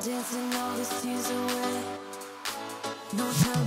I'm dancing all the tears away. No trouble.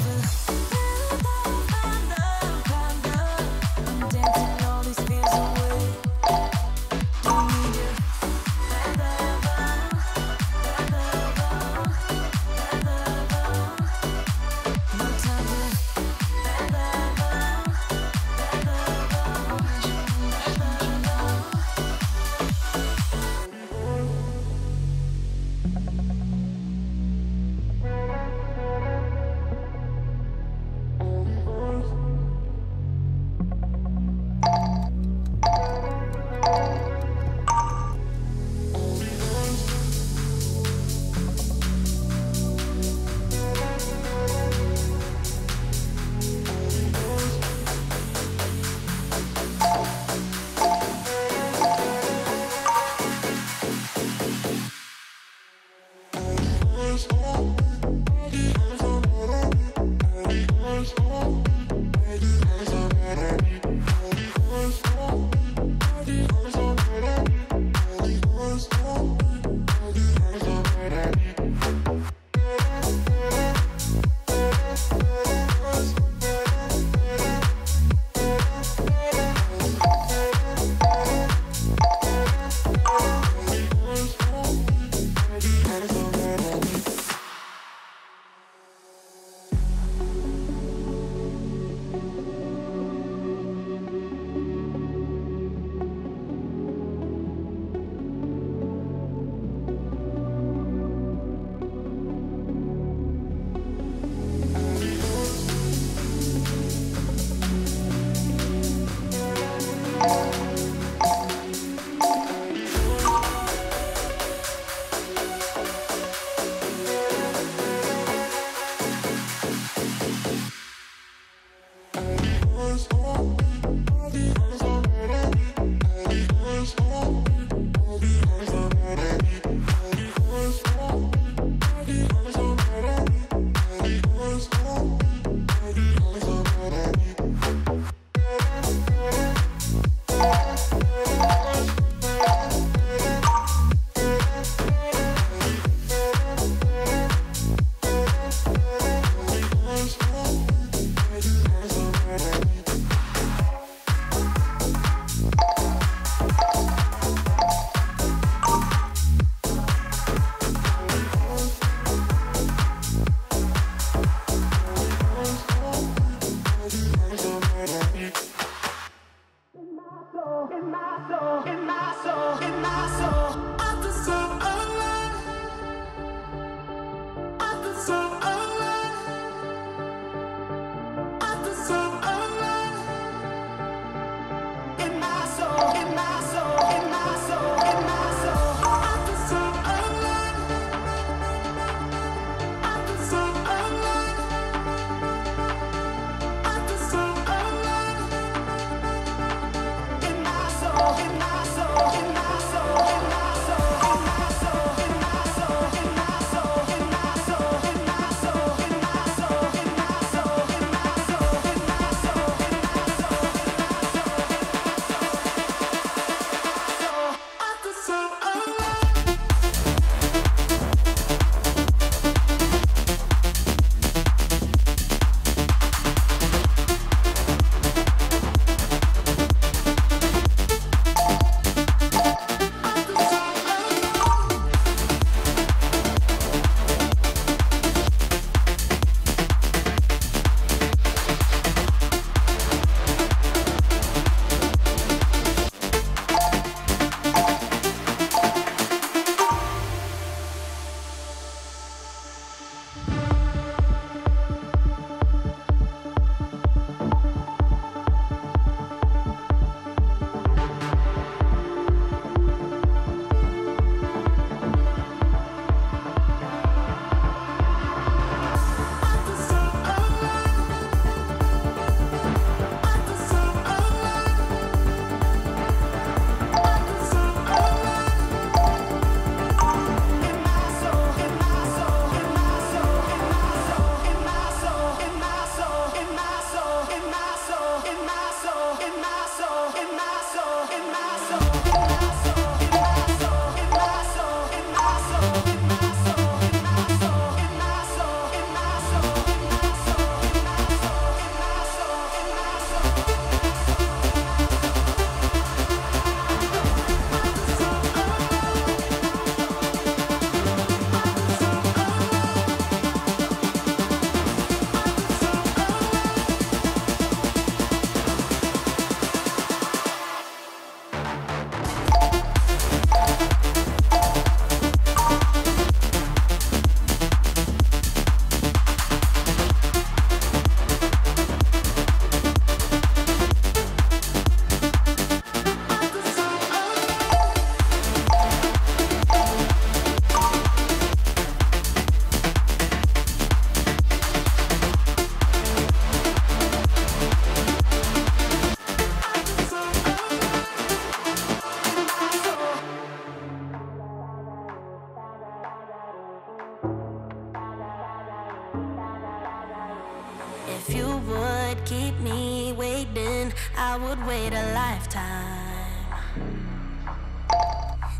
If you would keep me waiting, I would wait a lifetime.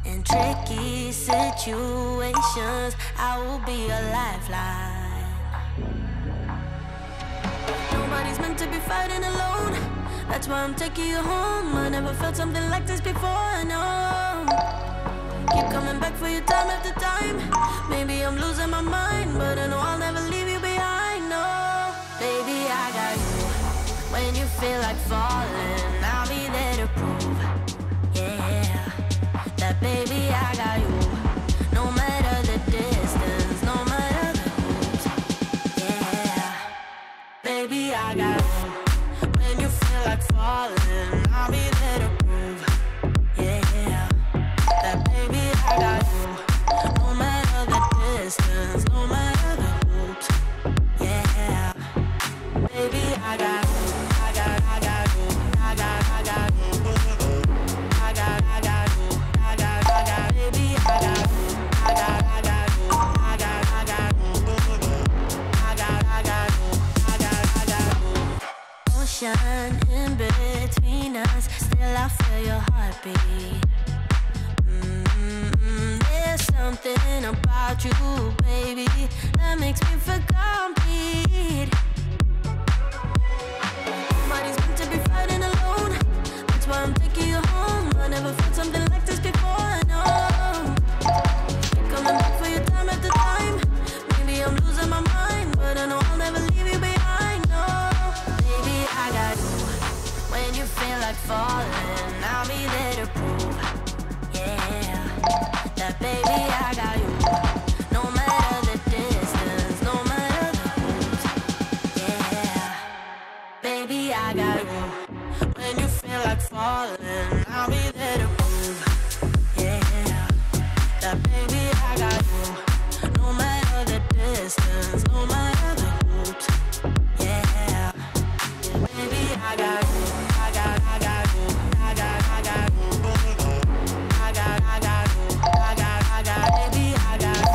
In tricky situations, I will be a lifeline. Nobody's meant to be fighting alone. That's why I'm taking you home. I never felt something like this before, no. Keep coming back for you time after time. Maybe I'm losing my mind, but I know I'll never leave you behind, no. Baby, I got you. When you feel like falling, I'll be there to prove, yeah, that baby, I got you. No matter the distance, no matter the hoops, yeah, baby, I got you. When you feel like falling, I'll be there to prove, yeah, that baby, I got you. No matter the distance, no matter the hoops, yeah, baby, I got you. Ocean in between us, still I feel your heartbeat. There's something about you, baby, that makes me feel complete. Nobody's meant to be fighting alone. That's why I'm taking you home. I never felt something like this before, I know. Keep coming back for you time after time. Maybe I'm losing my mind, but I know I'll never leave you behind, no. Baby, I got you. When you feel like falling, I'll be there to prove, yeah, that baby, I got you. No matter the distance, no matter the hoops, yeah, baby, I got you. When you feel like falling, I'll be there to prove, yeah, that baby, I got you. No matter the distance, no matter the hoops, yeah, baby, I got you. I got you. Baby, I got you.